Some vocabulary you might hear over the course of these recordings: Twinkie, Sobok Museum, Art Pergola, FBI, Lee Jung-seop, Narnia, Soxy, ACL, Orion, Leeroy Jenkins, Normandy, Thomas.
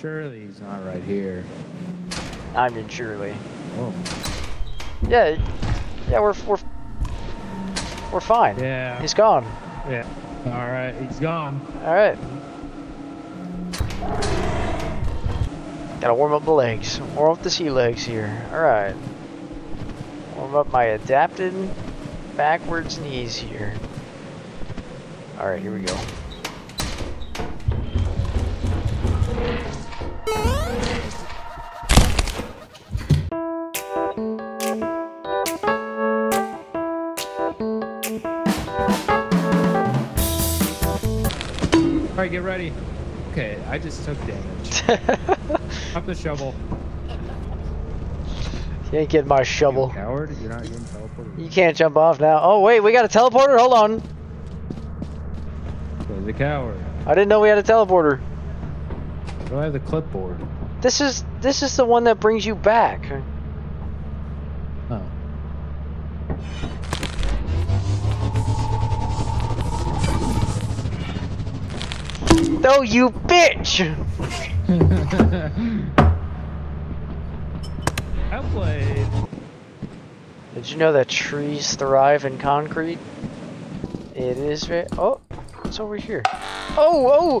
Surely he's not right here. I mean, surely. Oh. Yeah, yeah, we're fine. Yeah. He's gone. Yeah. All right, he's gone. All right. Gotta warm up the legs. Warm up the sea legs here. All right. Warm up my adapted backwards knees here. All right, here we go. All right, get ready. Okay, I just took damage. Drop the shovel. You ain't getting my shovel. You coward, you're not getting teleported. You can't jump off now. Oh wait, we got a teleporter? Hold on. So the coward. I didn't know we had a teleporter. Do I have the clipboard? This is the one that brings you back. Oh. No, you bitch! I played. Did you know that trees thrive in concrete? It is very. Oh, it's over here. Oh, oh!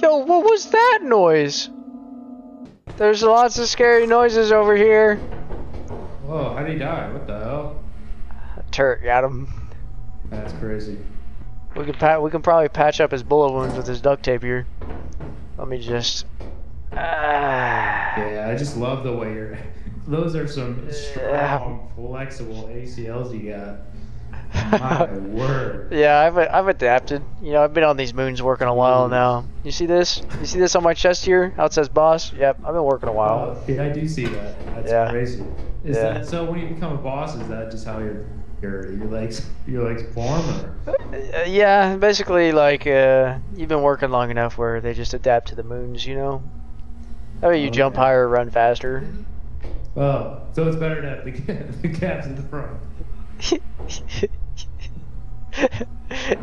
Yo, what was that noise? There's lots of scary noises over here. Whoa, how'd he die? What the hell? A turret got him. That's crazy. We can probably patch up his bullet wounds with his duct tape here. Let me just... Yeah, I just love the way you're... Those are some strong, flexible ACLs you got. My word. Yeah, I've adapted. You know, I've been on these moons working a while now. You see this? You see this on my chest here? How it says boss? Yep, I've been working a while. Yeah, I do see that. That's crazy. Is that, so when you become a boss, is that just how your legs form? Or? Yeah, basically, like, you've been working long enough where they just adapt to the moons, you know? That way you jump higher, run faster. Oh, so it's better to have the caps in the front.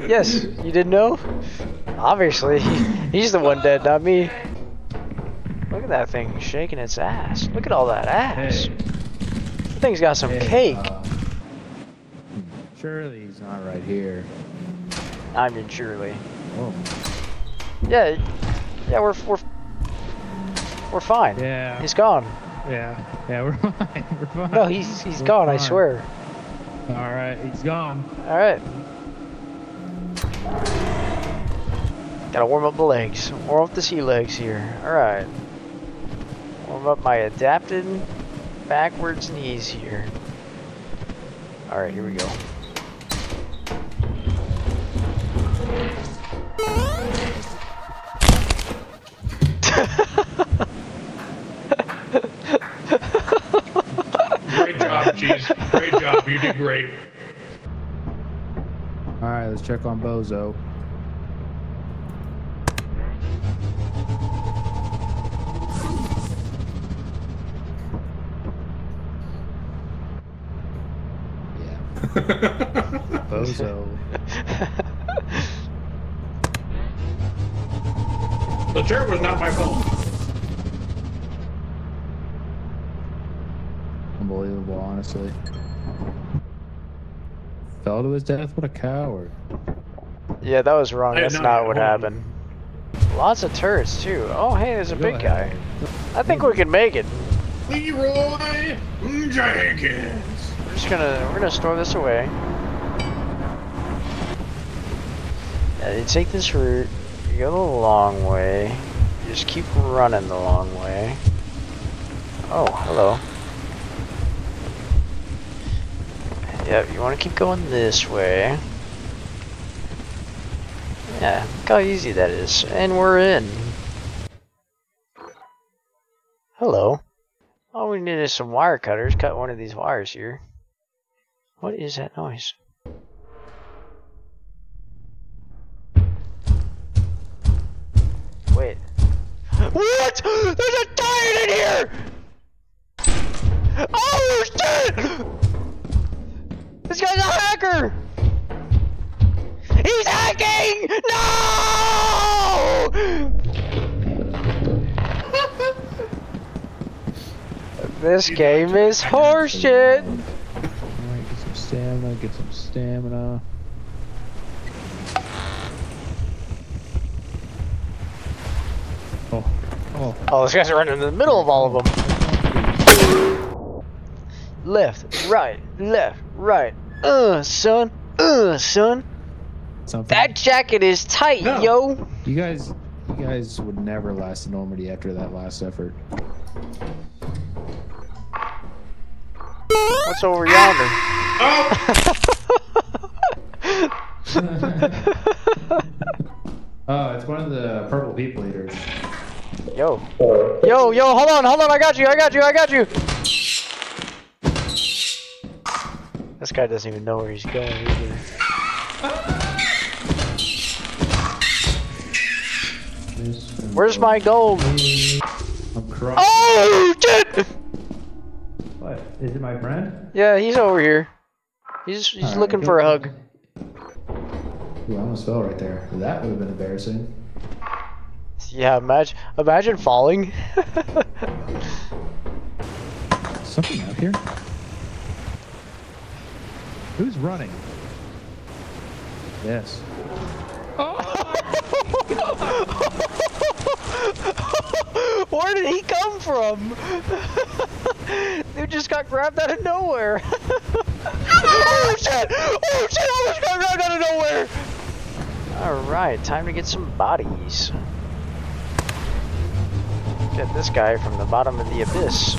Yes, you didn't know? Obviously, he's the one dead, not me. Look at that thing shaking its ass. Look at all that ass. Hey. That thing's got some cake. Surely he's not right here. I mean, surely. Oh. Yeah, yeah, we're fine. Yeah. He's gone. Yeah, yeah, we're fine. We're fine. No, he's gone. Fine. I swear. All right, he's gone. All right. Gotta warm up the legs. Warm up the sea legs here. All right. Warm up my adapted backwards knees here. All right, here we go. Great job, Jeez. Great job. You did great. All right, let's check on Bozo. Bozo. The turret was not my fault. Unbelievable, honestly. Fell to his death? What a coward. Yeah, that was wrong. That's not what happened. Lots of turrets, too. Oh, hey, there's a big guy. I think we can make it. Leeroy Jenkins. We're gonna store this away. Now you take this route, you go the long way, you just keep running the long way. Oh, hello. Yep, you wanna keep going this way. Yeah, look how easy that is. And we're in. Hello. All we need is some wire cutters, cut one of these wires here. What is that noise? Wait. What? There's a tire in here! Oh shit! hacker! He's hacking! No! This game is horseshit! Alright, get some stamina, get some stamina. Oh, oh. Oh, this guy's running in the middle of all of them. Left, right. Son. Son. Something. That jacket is tight, no. Yo. You guys would never last in Normandy after that last effort. What's over yonder? Oh! Oh, it's one of the purple people eaters. Yo. Yo, hold on, I got you! This guy doesn't even know where he's going either. Where's my gold? I'm crying. Oh, shit! What? Is it my friend? Yeah, he's over here. He's looking for a hug. Ooh, I almost fell right there. That would have been embarrassing. Yeah, imagine falling. Something out here? Who's running? Yes. Oh! Where did he come from? Dude just got grabbed out of nowhere. Oh shit! Oh shit! I just got grabbed out of nowhere. All right, time to get some bodies. Get this guy from the bottom of the abyss.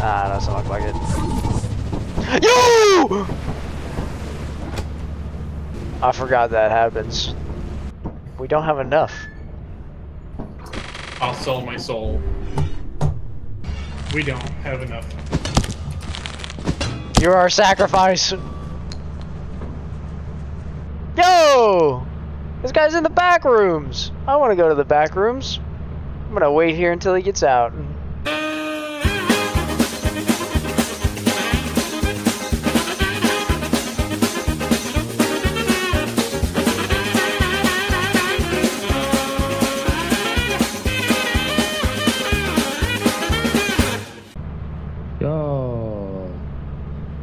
Ah, that doesn't look like it. Yo! I forgot that happens. We don't have enough. I'll sell my soul. We don't have enough. You're our sacrifice. Yo! This guy's in the back rooms. I want to go to the back rooms. I'm gonna wait here until he gets out.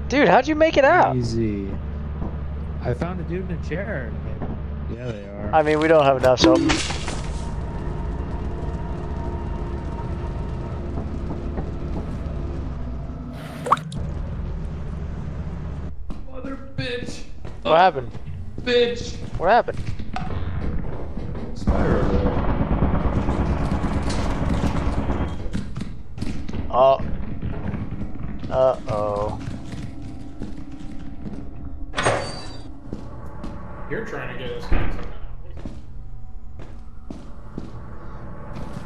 Dude, how'd you make it out? Easy. I found a dude in a chair. Yeah, they are. I mean, we don't have enough, so. Mother bitch. What happened? Bitch. What happened? Spider over there. Oh. Uh-oh. You're trying to get us.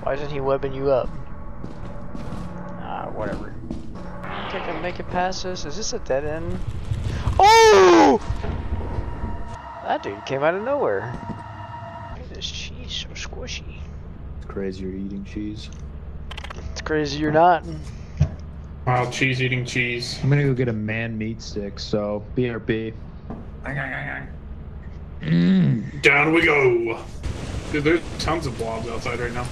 Why isn't he webbing you up? Ah, whatever. I think I can make it past this. Is this a dead end? Oh! That dude came out of nowhere. Look at this cheese, so squishy. It's crazy you're eating cheese. It's crazy you're not. Wow, cheese eating cheese. I'm gonna go get a man meat stick, so BRB. Mm. Down we go! Dude, there's tons of blobs outside right now.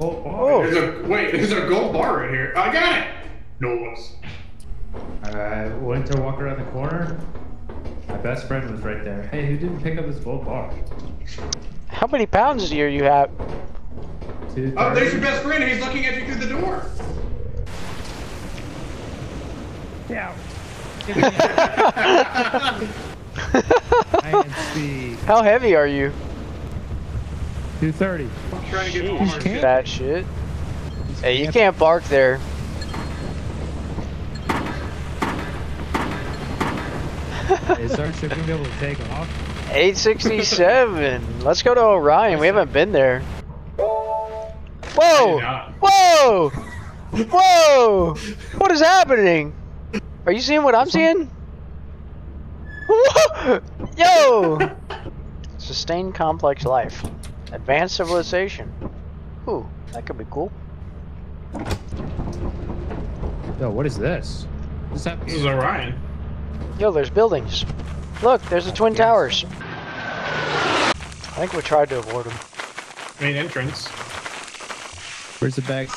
Oh. There's a gold bar right here. I got it! No one's. I went to walk around the corner. My best friend was right there. Hey, who didn't pick up this gold bar? How many pounds do you have? 230. Oh, there's your best friend. He's looking at you through the door. Yeah. How heavy are you? 230. I'm trying to get hard. Fat shit. Hey, you can't bark there. Is our ship gonna be able to take off? 867. Let's go to Orion. We haven't been there. Whoa! Whoa! Whoa! What is happening? Are you seeing what I'm seeing? Yo! Sustained complex life. Advanced civilization. Ooh, that could be cool. Yo, what is this? What's that? This is Orion. Yo, there's buildings. Look, there's the Twin Towers. I think we tried to avoid them. Main entrance. Where's the bag?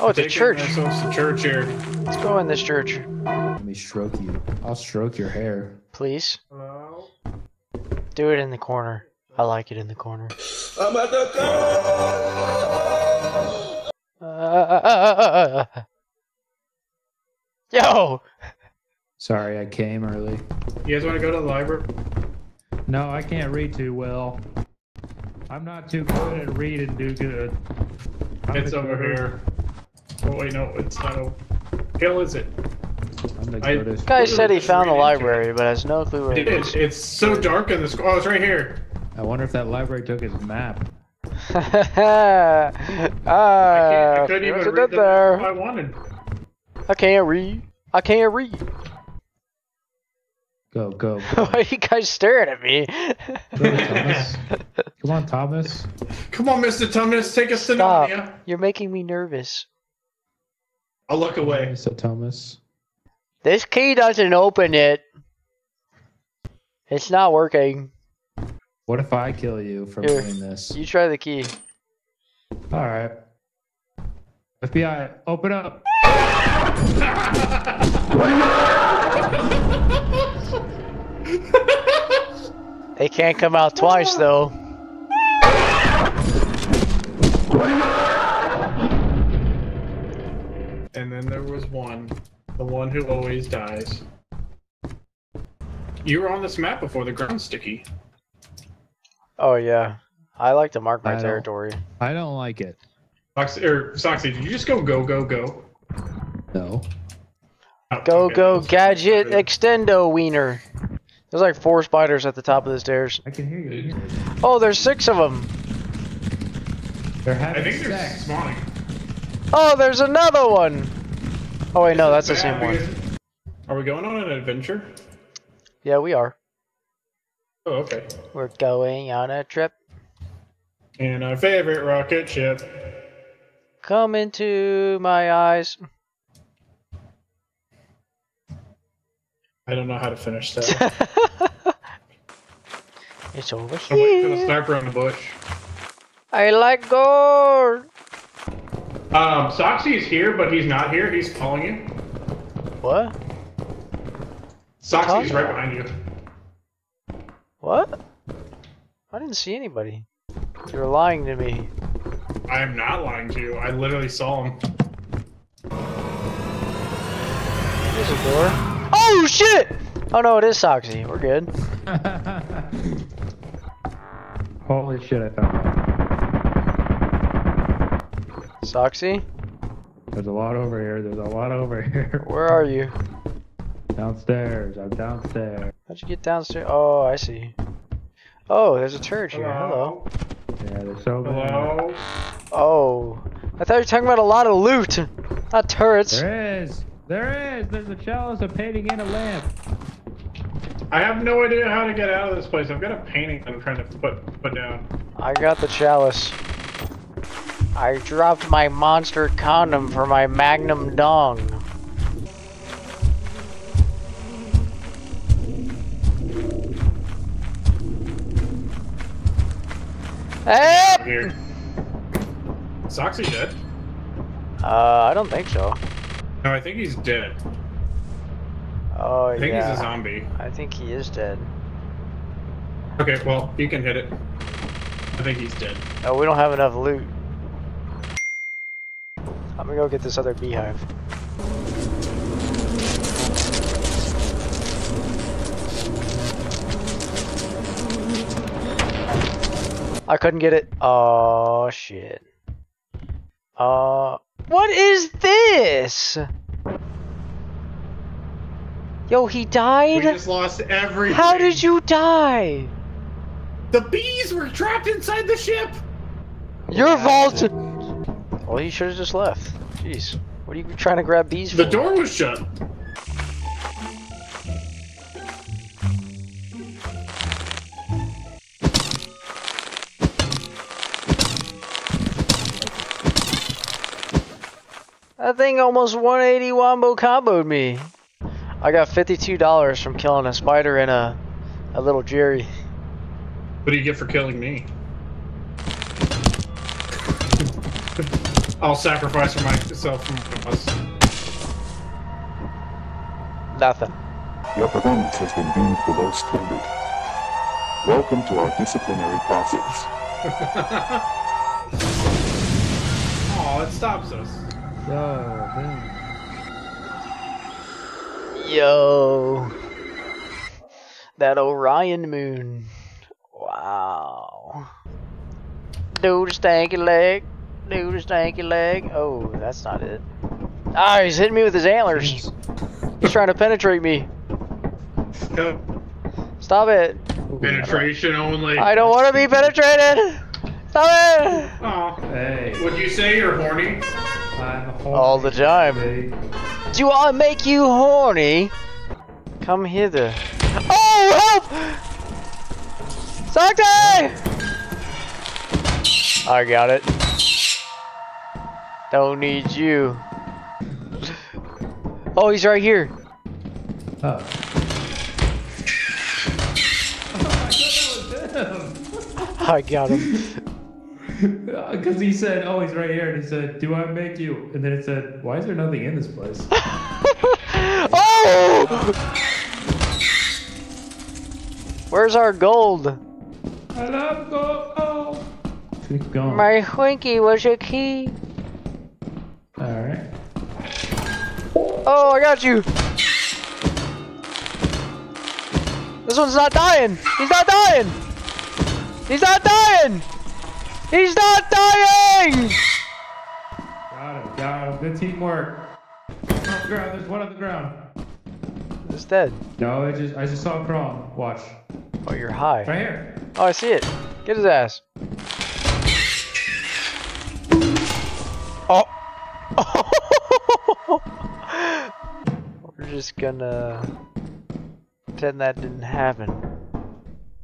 Oh, it's a church. It's a church here. Let's go in this church. Let me stroke you. I'll stroke your hair. Please. Hello? Do it in the corner. I like it in the corner. I'm at the corner. Yo! Sorry, I came early. You guys want to go to the library? No, I can't read too well. I'm not too good at read and do good. It's over here. Oh wait, no, it's not over. What hell is it? This guy said he found the library, but has no clue where it is. It's so dark in this. Oh, it's right here. I wonder if that library took his map. I couldn't even read there. If I wanted. I can't read. I can't read. Go, go, go. Why are you guys staring at me? Go, Thomas. Come on, Thomas. Come on, Mr. Thomas. Take us to Narnia. You're making me nervous. I'll look away. Mr. Thomas. This key doesn't open it. It's not working. What if I kill you for doing this? You try the key. Alright. FBI, open up. They can't come out twice, though. And then there was one. The one who always dies. You were on this map before the ground's sticky. Oh, yeah. I like to mark my territory. I don't like it. Soxy, did you just go, go, go, go? No. Oh, go, okay. Go, gadget, extendo, wiener. There's like 4 spiders at the top of the stairs. I can hear you. Oh, there's 6 of them. They're having sex. They're spawning. Oh, there's another one. Oh wait, no, that's the same one. Are we going on an adventure? Yeah, we are. Oh, okay. We're going on a trip. In our favorite rocket ship. Come into my eyes. I don't know how to finish that. It's over here. I'm gonna sniper on the bush. I like gold. Soxy's here, but he's not here. He's calling you. What? Soxy's right behind you. What? I didn't see anybody. You're lying to me. I am not lying to you. I literally saw him. There's a door. Oh shit! Oh no, it is Soxy. We're good. Holy shit, I found one. Soxy? There's a lot over here. There's a lot over here. Where are you? Downstairs. I'm downstairs. How'd you get downstairs? Oh, I see. Oh, there's a church here. Hello. Yeah, there's so many. Hello? Oh. I thought you were talking about a lot of loot. Not turrets. There is. There is! There's a chalice, a painting, and a lamp. I have no idea how to get out of this place. I've got a painting I'm trying to put down. I got the chalice. I dropped my monster condom for my magnum dong. Hey! Here. Soxy dead? I don't think so. No, I think he's dead. Oh, yeah. I think he's a zombie. I think he is dead. Okay, well, you can hit it. I think he's dead. Oh, we don't have enough loot. I'm gonna go get this other beehive. I couldn't get it. Oh, shit. What is this? Yo, he died? We just lost everything. How did you die? The bees were trapped inside the ship! Your vault! Well, he should have just left. Jeez. What are you trying to grab bees for? The door was shut. That thing almost 180 wombo comboed me. I got $52 from killing a spider and a little Jerry. What do you get for killing me? I'll sacrifice for myself from us. Nothing. Your performance has been deemed below standard. Welcome to our disciplinary process. Oh, it stops us. Oh, man. Yo. That Orion moon. Wow. Do the stanky leg. Do the stanky leg. Oh, that's not it. Ah, he's hitting me with his antlers. He's trying to penetrate me. No. Stop it. Penetration only. I don't want to be penetrated. Stop it. Oh. Hey. Would you say you're horny? I'm horny. All the time. Hey. Do I make you horny? Come hither. Oh, help! Soxy! I got it. Don't need you. Oh, he's right here. Oh. I got him. Because he said, oh, he's right here. And he said, do I make you? And then it said, why is there nothing in this place? Oh! Where's our gold? I love gold. Oh. Keep going. My Twinkie was your key. Alright. Oh, I got you. This one's not dying. He's not dying. He's not dying! He's not dying! Got him, got him. Good teamwork. On the ground, there's one on the ground. It's dead. No, I just saw him crawl. Watch. Oh, you're high. Right here. Oh, I see it. Get his ass. Oh. We're just gonna pretend that didn't happen.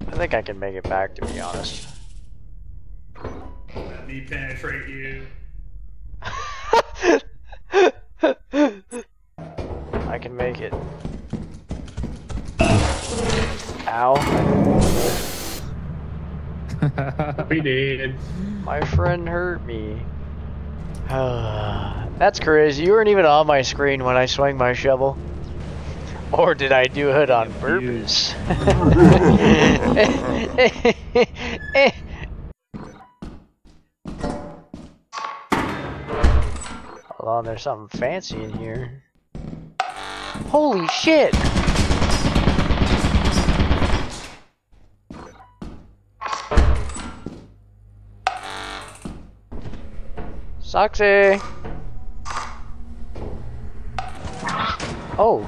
I think I can make it back, to be honest. Let me penetrate you. I can make it. Ow. We did. My friend hurt me. That's crazy. You weren't even on my screen when I swung my shovel. Or did I do it on purpose? Hold on, there's something fancy in here. Holy shit! Soxy! Oh!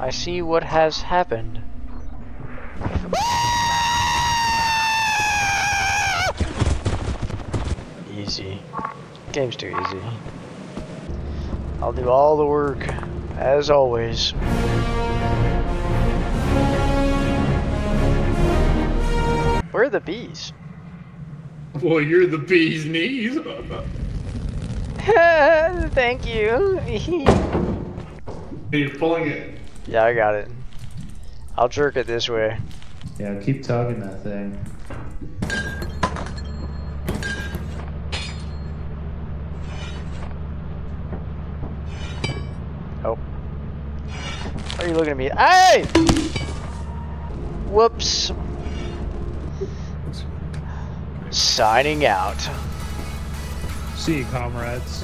I see what has happened. Easy. Game's too easy. I'll do all the work, as always. Where are the bees? Well, you're the bee's knees. Thank you. He's pulling it. Yeah, I got it. I'll jerk it this way. Yeah, keep tugging that thing. Oh. Why are you looking at me? Hey! Whoops. Signing out. See you, comrades.